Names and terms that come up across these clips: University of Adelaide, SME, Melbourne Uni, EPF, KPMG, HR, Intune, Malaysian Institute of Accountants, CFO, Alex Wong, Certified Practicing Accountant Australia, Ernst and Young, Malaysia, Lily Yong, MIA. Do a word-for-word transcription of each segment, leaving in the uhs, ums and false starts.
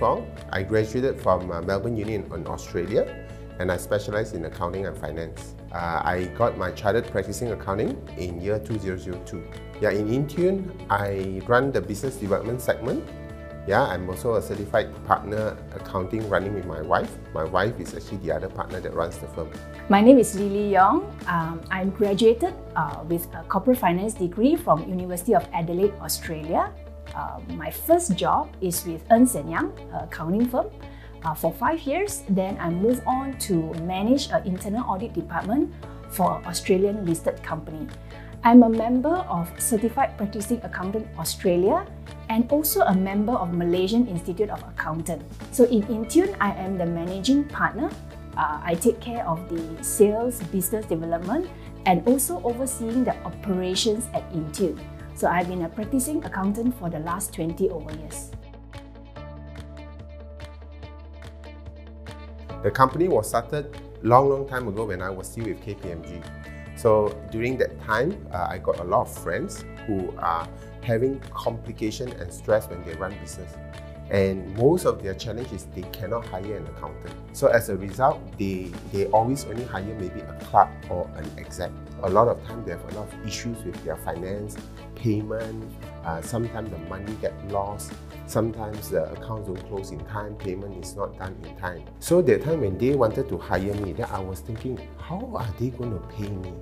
Alex Wong. I graduated from uh, Melbourne Uni in Australia, and I specialised in accounting and finance. Uh, I got my Chartered Practicing Accounting in year two thousand two. Yeah, in Intune, I run the business development segment. Yeah, I'm also a certified partner accounting running with my wife. My wife is actually the other partner that runs the firm. My name is Lily Yong. Um, I'm graduated uh, with a corporate finance degree from University of Adelaide, Australia. Uh, my first job is with Ernst and Young, an accounting firm, uh, for five years. Then I moved on to manage an internal audit department for an Australian listed company. I'm a member of Certified Practicing Accountant Australia and also a member of Malaysian Institute of Accountants. So in Intune, I am the managing partner. Uh, I take care of the sales, business development, and also overseeing the operations at Intune. So I've been a practicing accountant for the last twenty over years. The company was started long, long time ago when I was still with K P M G. So during that time, uh, I got a lot of friends who are having complication and stress when they run business. And most of their challenge is they cannot hire an accountant. So as a result, they, they always only hire maybe a clerk or an exec. A lot of time they have a lot of issues with their finance, payment, uh, sometimes the money gets lost, sometimes the accounts don't close in time, payment is not done in time. So that time when they wanted to hire me, then I was thinking, how are they going to pay me?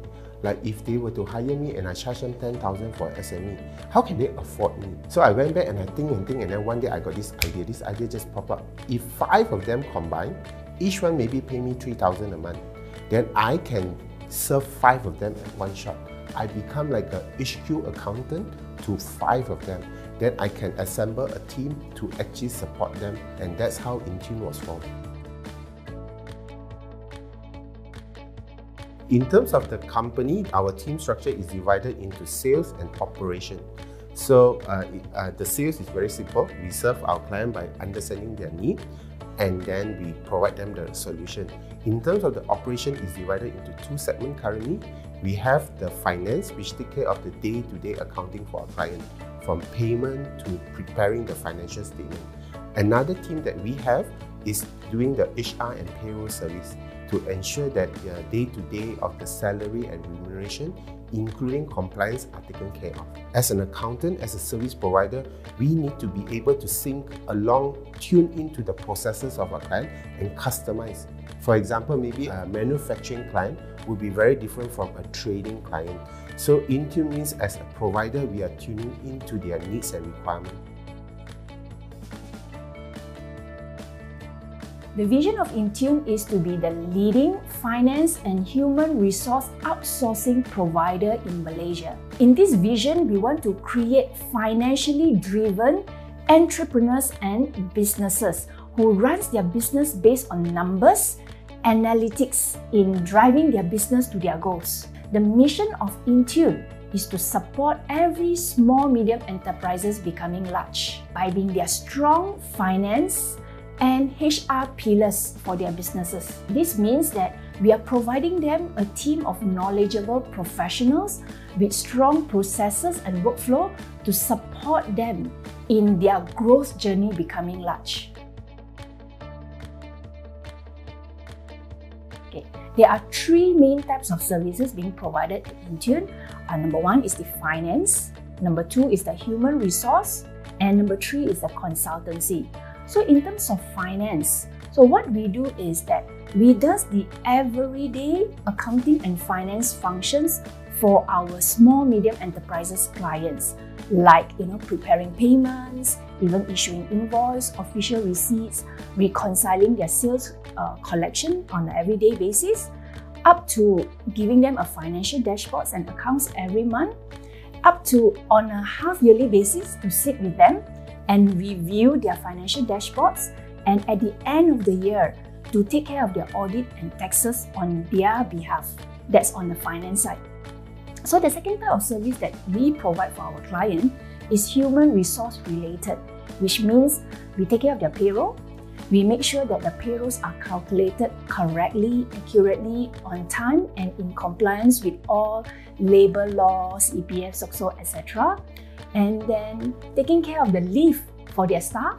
Like if they were to hire me and I charge them ten thousand dollars for S M E, how can they afford me? So I went back and I think and think, and then one day I got this idea. This idea just popped up. If five of them combine, each one maybe pay me three thousand dollars a month, then I can serve five of them at one shot. I become like an H Q accountant to five of them. Then I can assemble a team to actually support them, and that's how Intune was formed. In terms of the company, our team structure is divided into sales and operation. So uh, uh, the sales is very simple. We serve our client by understanding their need, and then we provide them the solution. In terms of the operation, it's divided into two segments currently. We have the finance, which take care of the day-to-day accounting for our client, from payment to preparing the financial statement. Another team that we have is doing the H R and payroll service to ensure that the day-to-day of the salary and remuneration, including compliance, are taken care of. As an accountant, as a service provider, we need to be able to sync along, tune into the processes of our client and customize. For example, maybe a manufacturing client would be very different from a trading client. So Intune means as a provider, we are tuning into their needs and requirements. The vision of Intune is to be the leading finance and human resource outsourcing provider in Malaysia. In this vision, we want to create financially driven entrepreneurs and businesses who runs their business based on numbers, analytics in driving their business to their goals. The mission of Intune is to support every small medium enterprises becoming large by being their strong finance and H R pillars for their businesses. This means that we are providing them a team of knowledgeable professionals with strong processes and workflow to support them in their growth journey becoming large. Okay. There are three main types of services being provided at Intune. Uh, number one is the finance, number two is the human resource, and number three is the consultancy. So in terms of finance, so what we do is that we does the everyday accounting and finance functions for our small medium enterprises clients, like you know preparing payments, even issuing invoice, official receipts, reconciling their sales uh, collection on an everyday basis, up to giving them a financial dashboards and accounts every month, up to on a half yearly basis to sit with them and review their financial dashboards, and at the end of the year to take care of their audit and taxes on their behalf. That's on the finance side. So the second type of service that we provide for our client is human resource related, which means we take care of their payroll. We make sure that the payrolls are calculated correctly, accurately, on time, and in compliance with all labor laws, E P F, S O X O, et cetera. And then taking care of the leave for their staff,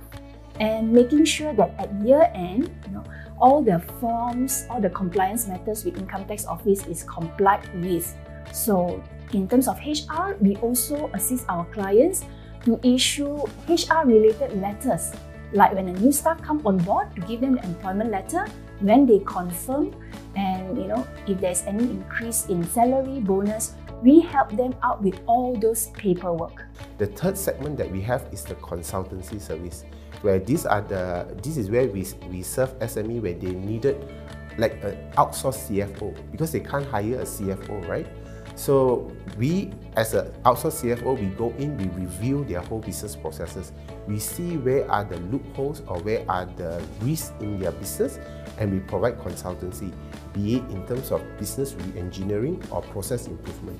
and making sure that at year end, you know, all the forms, all the compliance matters with Income Tax Office is complied with. So in terms of H R, we also assist our clients to issue H R-related letters, like when a new staff come on board, to give them the employment letter, when they confirm, and you know, if there's any increase in salary, bonus, we help them out with all those paperwork. The third segment that we have is the consultancy service, where these are the, this is where we, we serve S M E where they needed like an outsourced C F O, because they can't hire a C F O, right? So we, as an outsourced C F O, we go in, we review their whole business processes. We see where are the loopholes or where are the risks in their business, and we provide consultancy, be it in terms of business re-engineering or process improvement.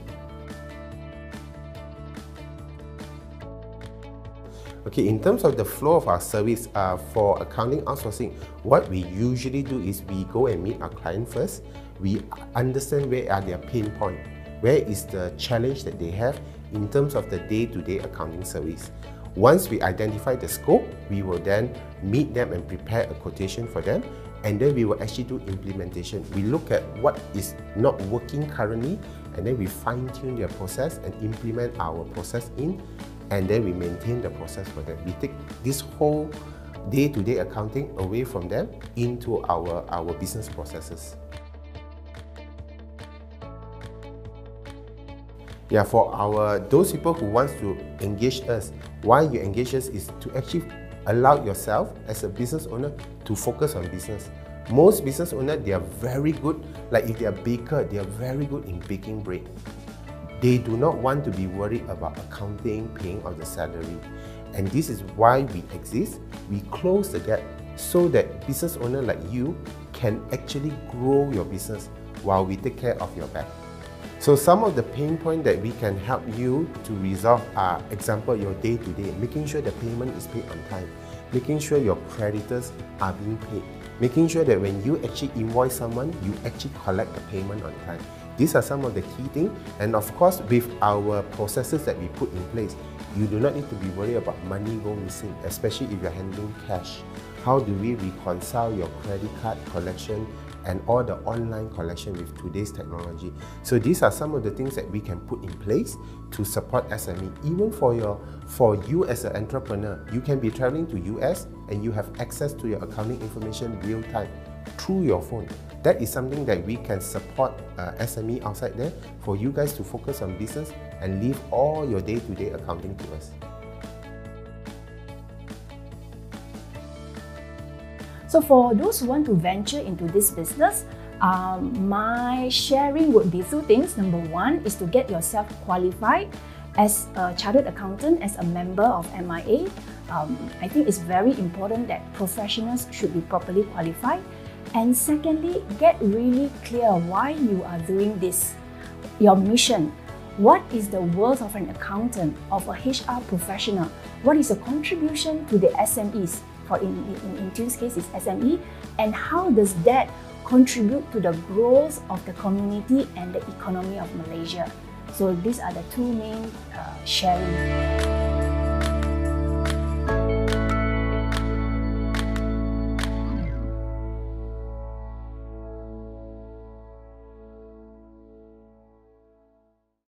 Okay, in terms of the flow of our service uh, for accounting outsourcing, what we usually do is we go and meet our client first. We understand where are their pain points. Where is the challenge that they have in terms of the day-to-day accounting service? Once we identify the scope, we will then meet them and prepare a quotation for them, and then we will actually do implementation. We look at what is not working currently, and then we fine-tune their process and implement our process in, and then we maintain the process for them. We take this whole day-to-day accounting away from them into our, our business processes. Yeah, for our those people who wants to engage us, why you engage us is to actually allow yourself as a business owner to focus on business. Most business owners, they are very good, like if they are baker, they are very good in baking bread. They do not want to be worried about accounting, paying of the salary. And this is why we exist. We close the gap so that business owner like you can actually grow your business while we take care of your back. So some of the pain points that we can help you to resolve are, example, your day-to-day, making sure the payment is paid on time, making sure your creditors are being paid, making sure that when you actually invoice someone, you actually collect the payment on time. These are some of the key things. And of course, with our processes that we put in place, you do not need to be worried about money going missing, especially if you're handling cash. How do we reconcile your credit card collection and all the online collection with today's technology? So these are some of the things that we can put in place to support S M E. Even for your, for you as an entrepreneur, you can be traveling to U S and you have access to your accounting information real time through your phone. That is something that we can support uh, S M E outside there for you guys to focus on business and leave all your day-to-day accounting to us. So for those who want to venture into this business, um, my sharing would be two things. Number one is to get yourself qualified as a chartered accountant, as a member of M I A. Um, I think it's very important that professionals should be properly qualified. And secondly, get really clear why you are doing this, your mission. What is the worth of an accountant, of a H R professional? What is the contribution to the S M Es? For in, in Intune's case, it's S M E. And how does that contribute to the growth of the community and the economy of Malaysia? So these are the two main uh, sharing.